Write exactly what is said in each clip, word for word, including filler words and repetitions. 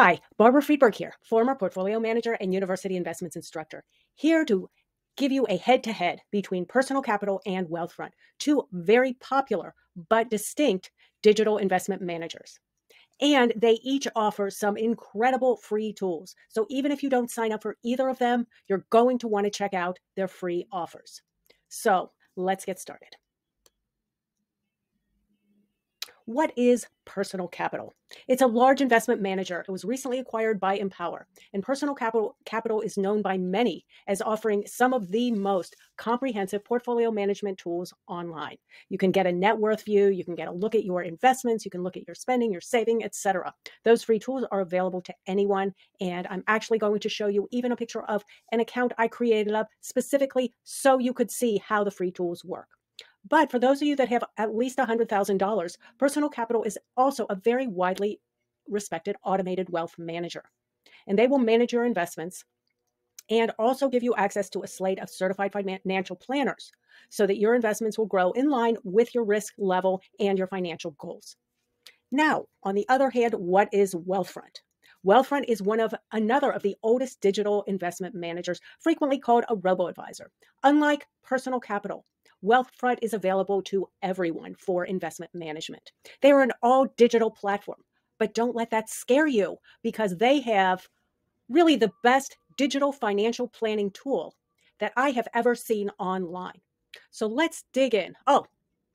Hi, Barbara Friedberg here, former portfolio manager and university investments instructor, here to give you a head-to-head between Personal Capital and Wealthfront, two very popular but distinct digital investment managers. And they each offer some incredible free tools. So even if you don't sign up for either of them, you're going to want to check out their free offers. So let's get started. What is Personal Capital? It's a large investment manager. It was recently acquired by Empower. And Personal Capital, Capital is known by many as offering some of the most comprehensive portfolio management tools online. You can get a net worth view. You can get a look at your investments. You can look at your spending, your saving, et cetera. Those free tools are available to anyone. And I'm actually going to show you even a picture of an account I created up specifically so you could see how the free tools work. But for those of you that have at least one hundred thousand dollars, Personal Capital is also a very widely respected automated wealth manager. And they will manage your investments and also give you access to a slate of certified financial planners so that your investments will grow in line with your risk level and your financial goals. Now, on the other hand, what is Wealthfront? Wealthfront is one of another of the oldest digital investment managers, frequently called a robo-advisor. Unlike Personal Capital, Wealthfront is available to everyone for investment management. They are an all-digital platform, but don't let that scare you because they have really the best digital financial planning tool that I have ever seen online. So let's dig in. Oh,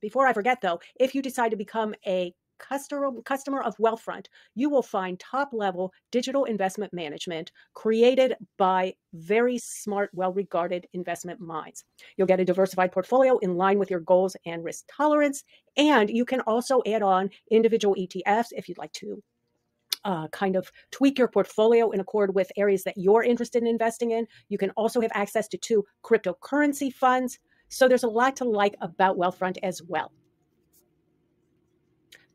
before I forget though, if you decide to become a customer, customer of Wealthfront, you will find top-level digital investment management created by very smart, well-regarded investment minds. You'll get a diversified portfolio in line with your goals and risk tolerance, and you can also add on individual E T Fs if you'd like to uh, kind of tweak your portfolio in accord with areas that you're interested in investing in. You can also have access to two cryptocurrency funds. So there's a lot to like about Wealthfront as well.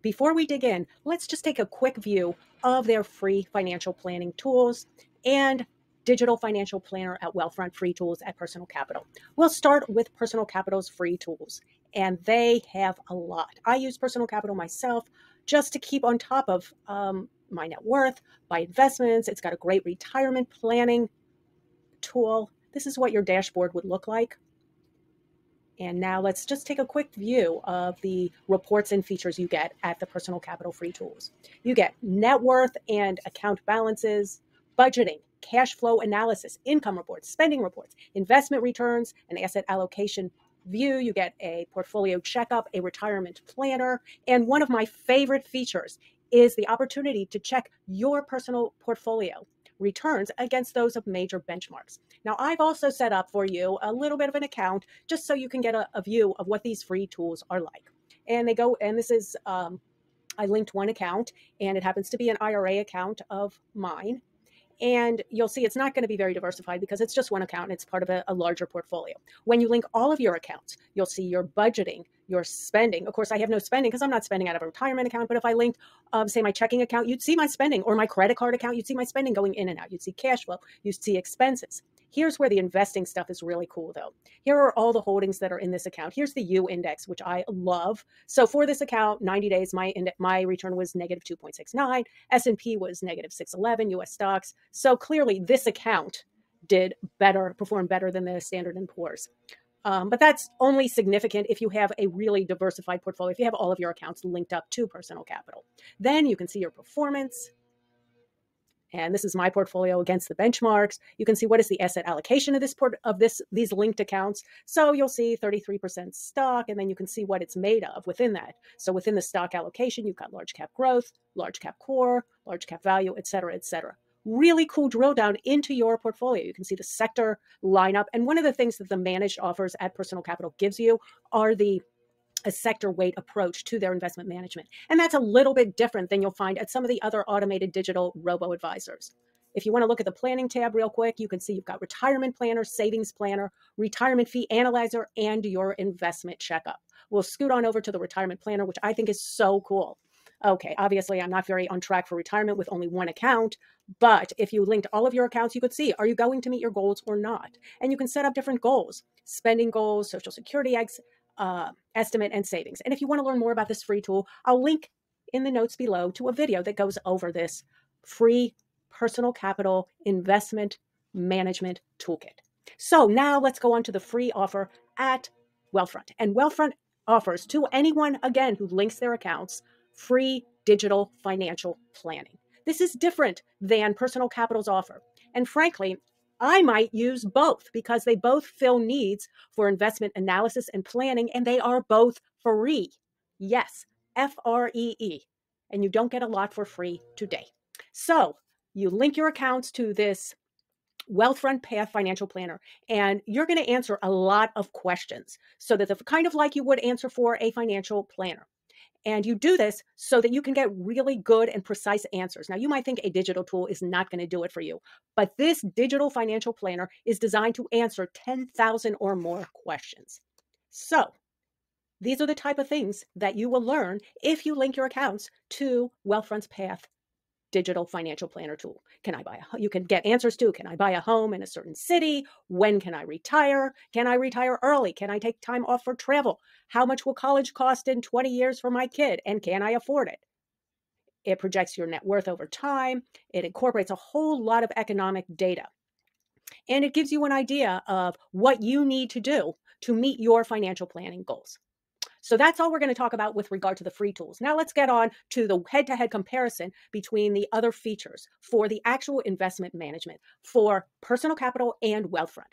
Before we dig in, let's just take a quick view of their free financial planning tools and digital financial planner at Wealthfront, free tools at Personal Capital. We'll start with Personal Capital's free tools, and they have a lot. I use Personal Capital myself just to keep on top of um, my net worth, my investments. It's got a great retirement planning tool. This is what your dashboard would look like. And now let's just take a quick view of the reports and features you get at the Personal Capital free tools. You get net worth and account balances, budgeting, cash flow analysis, income reports, spending reports, investment returns, an asset allocation view. You get a portfolio checkup, a retirement planner. And one of my favorite features is the opportunity to check your personal portfolio returns against those of major benchmarks. Now, I've also set up for you a little bit of an account just so you can get a, a view of what these free tools are like. And they go, and this is, um, I linked one account and it happens to be an I R A account of mine. And you'll see it's not going to be very diversified because it's just one account and it's part of a, a larger portfolio. When you link all of your accounts, you'll see your budgeting, your spending. Of course, I have no spending because I'm not spending out of a retirement account. But if I linked, um, say, my checking account, you'd see my spending, or my credit card account, you'd see my spending going in and out. You'd see cash flow. You'd see expenses. Here's where the investing stuff is really cool, though. Here are all the holdings that are in this account. Here's the U index, which I love. So for this account, ninety days, my my return was negative two point six nine. S and P was negative six eleven, U S stocks. So clearly, this account did better, performed better than the Standard and Poor's. Um, but that's only significant if you have a really diversified portfolio, if you have all of your accounts linked up to Personal Capital. Then you can see your performance. And this is my portfolio against the benchmarks. You can see what is the asset allocation of this port of this these linked accounts. So you'll see thirty-three percent stock, and then you can see what it's made of within that. So within the stock allocation, you've got large cap growth, large cap core, large cap value, et cetera, et cetera. Really cool drill down into your portfolio. You can see the sector lineup. And one of the things that the managed offers at Personal Capital gives you are the a sector weight approach to their investment management. And that's a little bit different than you'll find at some of the other automated digital robo-advisors. If you want to look at the planning tab real quick, you can see you've got retirement planner, savings planner, retirement fee analyzer, and your investment checkup. We'll scoot on over to the retirement planner, which I think is so cool. Okay, obviously, I'm not very on track for retirement with only one account, but if you linked all of your accounts, you could see, are you going to meet your goals or not? And you can set up different goals, spending goals, Social Security ex, uh, estimate, and savings. And if you want to learn more about this free tool, I'll link in the notes below to a video that goes over this free Personal Capital Investment Management Toolkit. So now let's go on to the free offer at Wealthfront. And Wealthfront offers to anyone, again, who links their accounts, free digital financial planning. This is different than Personal Capital's offer. And frankly, I might use both because they both fill needs for investment analysis and planning, and they are both free. Yes, F R E E. And you don't get a lot for free today. So you link your accounts to this Wealthfront PATH Financial Planner, and you're going to answer a lot of questions so that the kind of like you would answer for a financial planner. And you do this so that you can get really good and precise answers. Now, you might think a digital tool is not going to do it for you, but this digital financial planner is designed to answer ten thousand or more questions. So these are the type of things that you will learn if you link your accounts to Wealthfront's PATH Digital Financial Planner tool. Can I buy a, you can get answers to, can I buy a home in a certain city? When can I retire? Can I retire early? Can I take time off for travel? How much will college cost in twenty years for my kid? And can I afford it? It projects your net worth over time. It incorporates a whole lot of economic data. And it gives you an idea of what you need to do to meet your financial planning goals. So that's all we're going to talk about with regard to the free tools. Now let's get on to the head-to-head comparison between the other features for the actual investment management for Personal Capital and Wealthfront.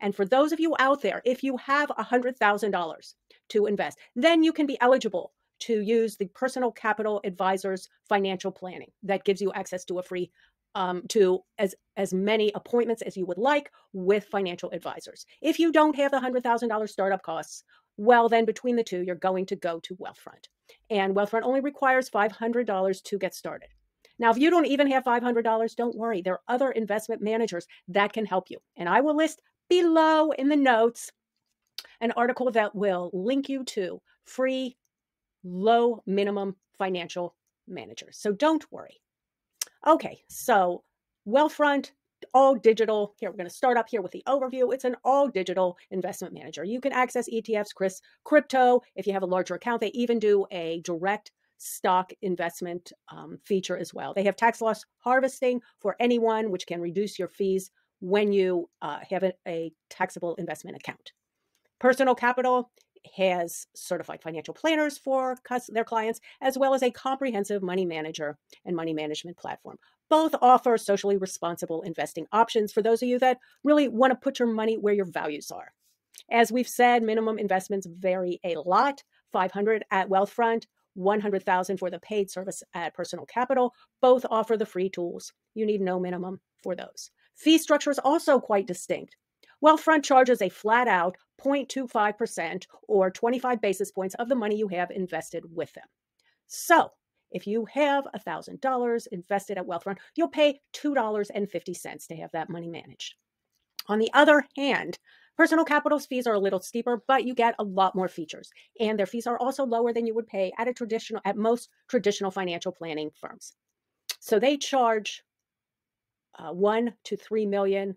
And for those of you out there, if you have one hundred thousand dollars to invest, then you can be eligible to use the Personal Capital Advisors Financial Planning. That gives you access to a free Um, to as, as many appointments as you would like with financial advisors. If you don't have the one hundred thousand dollars startup costs, well, then between the two, you're going to go to Wealthfront. And Wealthfront only requires five hundred dollars to get started. Now, if you don't even have five hundred dollars, don't worry. There are other investment managers that can help you. And I will list below in the notes an article that will link you to free, low minimum financial managers. So don't worry. Okay, so Wealthfront, all digital. Here, we're going to start up here with the overview. It's an all digital investment manager. You can access E T Fs, Chris, crypto. If you have a larger account, they even do a direct stock investment um, feature as well. They have tax loss harvesting for anyone, which can reduce your fees when you uh, have a, a taxable investment account. Personal Capital has certified financial planners for their clients, as well as a comprehensive money manager and money management platform. Both offer socially responsible investing options for those of you that really want to put your money where your values are. As we've said, minimum investments vary a lot. five hundred dollars at Wealthfront, one hundred thousand dollars for the paid service at Personal Capital. Both offer the free tools. You need no minimum for those. Fee structure is also quite distinct. Wealthfront charges a flat out zero point two five percent or twenty-five basis points of the money you have invested with them. So if you have one thousand dollars invested at Wealthfront, you'll pay two dollars and fifty cents to have that money managed. On the other hand, Personal Capital's fees are a little steeper, but you get a lot more features. And their fees are also lower than you would pay at a traditional, at most traditional financial planning firms. So they charge uh, one to three million.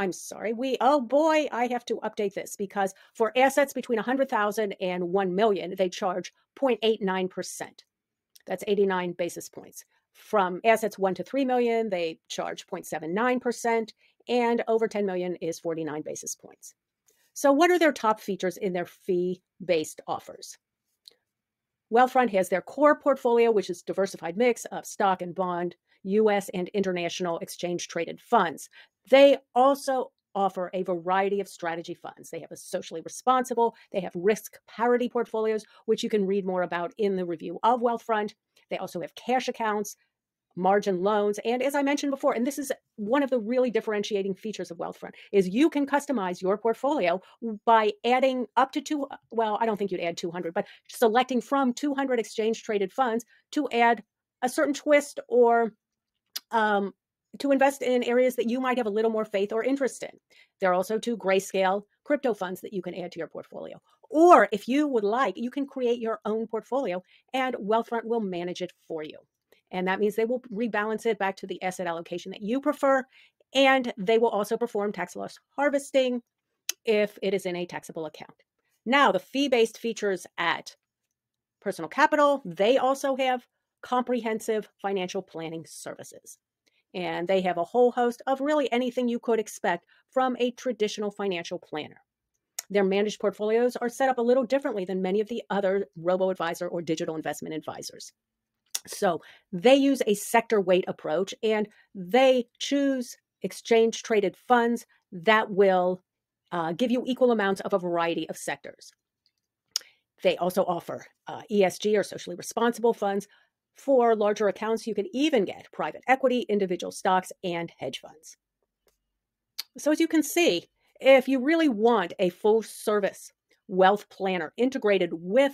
I'm sorry, we, oh boy, I have to update this because for assets between one hundred thousand dollars and one million dollars, they charge zero point eight nine percent. That's eighty-nine basis points. From assets one to three million dollars, they charge zero point seven nine percent, and over ten million dollars is forty-nine basis points. So what are their top features in their fee-based offers? Wealthfront has their core portfolio, which is diversified mix of stock and bond, U S and international exchange-traded funds. They also offer a variety of strategy funds. They have a socially responsible, they have risk parity portfolios, which you can read more about in the review of Wealthfront. They also have cash accounts, margin loans, and as I mentioned before, and this is one of the really differentiating features of Wealthfront, is you can customize your portfolio by adding up to two, well, I don't think you'd add two hundred, but selecting from two hundred exchange-traded funds to add a certain twist or um, to invest in areas that you might have a little more faith or interest in. There are also two grayscale crypto funds that you can add to your portfolio. Or if you would like, you can create your own portfolio and Wealthfront will manage it for you. And that means they will rebalance it back to the asset allocation that you prefer. And they will also perform tax loss harvesting if it is in a taxable account. Now, the fee-based features at Personal Capital, they also have comprehensive financial planning services. And they have a whole host of really anything you could expect from a traditional financial planner. Their managed portfolios are set up a little differently than many of the other robo-advisor or digital investment advisors. So they use a sector weight approach, and they choose exchange traded funds that will uh, give you equal amounts of a variety of sectors. They also offer uh, E S G or socially responsible funds. For larger accounts, you can even get private equity, individual stocks, and hedge funds. So as you can see, if you really want a full service wealth planner integrated with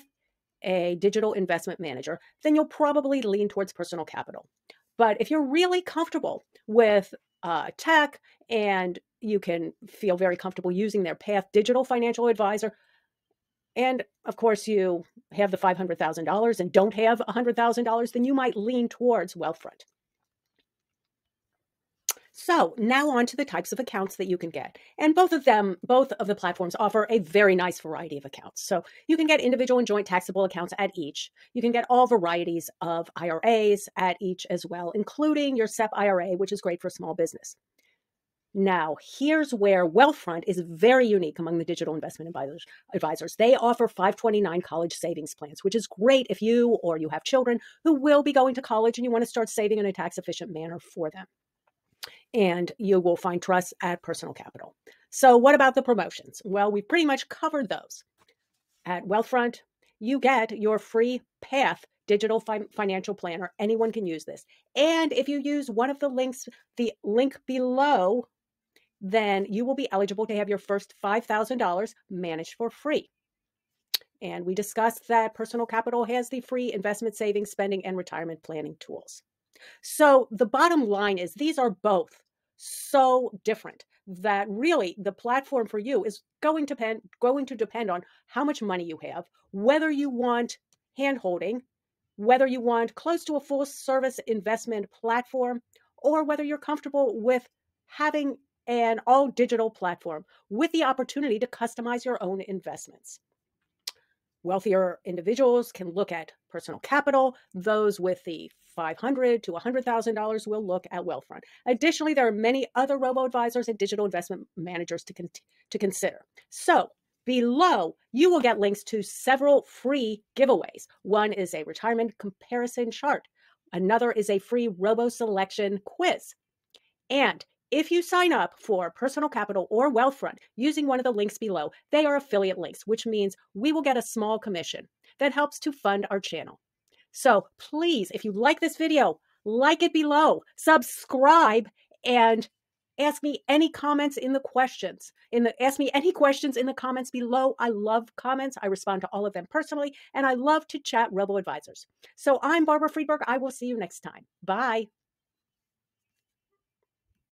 a digital investment manager, then you'll probably lean towards Personal Capital. But if you're really comfortable with uh, tech and you can feel very comfortable using their PATH digital financial advisor, and of course you have the five hundred thousand dollars and don't have one hundred thousand dollars, then you might lean towards Wealthfront. So now on to the types of accounts that you can get. And both of them, both of the platforms offer a very nice variety of accounts. So you can get individual and joint taxable accounts at each. You can get all varieties of I R As at each as well, including your S E P I R A, which is great for small business. Now, here's where Wealthfront is very unique among the digital investment advisors. They offer five twenty-nine college savings plans, which is great if you or you have children who will be going to college and you want to start saving in a tax-efficient manner for them. And you will find trusts at Personal Capital. So what about the promotions? Well, we pretty much covered those. At Wealthfront, you get your free PATH digital fi- financial planner. Anyone can use this. And if you use one of the links, the link below, then you will be eligible to have your first five thousand dollars managed for free. And we discussed that Personal Capital has the free investment, savings, spending, and retirement planning tools. So the bottom line is these are both so different that really the platform for you is going to depend, going to depend on how much money you have, whether you want handholding, whether you want close to a full service investment platform, or whether you're comfortable with having an all-digital platform with the opportunity to customize your own investments. Wealthier individuals can look at Personal Capital. Those with the five hundred thousand dollars to one hundred thousand dollars will look at Wealthfront. Additionally, there are many other robo-advisors and digital investment managers to, con to consider. So below, you will get links to several free giveaways. One is a retirement comparison chart. Another is a free robo-selection quiz. And if you sign up for Personal Capital or Wealthfront using one of the links below, they are affiliate links, which means we will get a small commission that helps to fund our channel. So please, if you like this video, like it below, subscribe, and ask me any comments in the questions. In the, ask me any questions in the comments below. I love comments. I respond to all of them personally, and I love to chat robo-advisors. So I'm Barbara Friedberg. I will see you next time. Bye.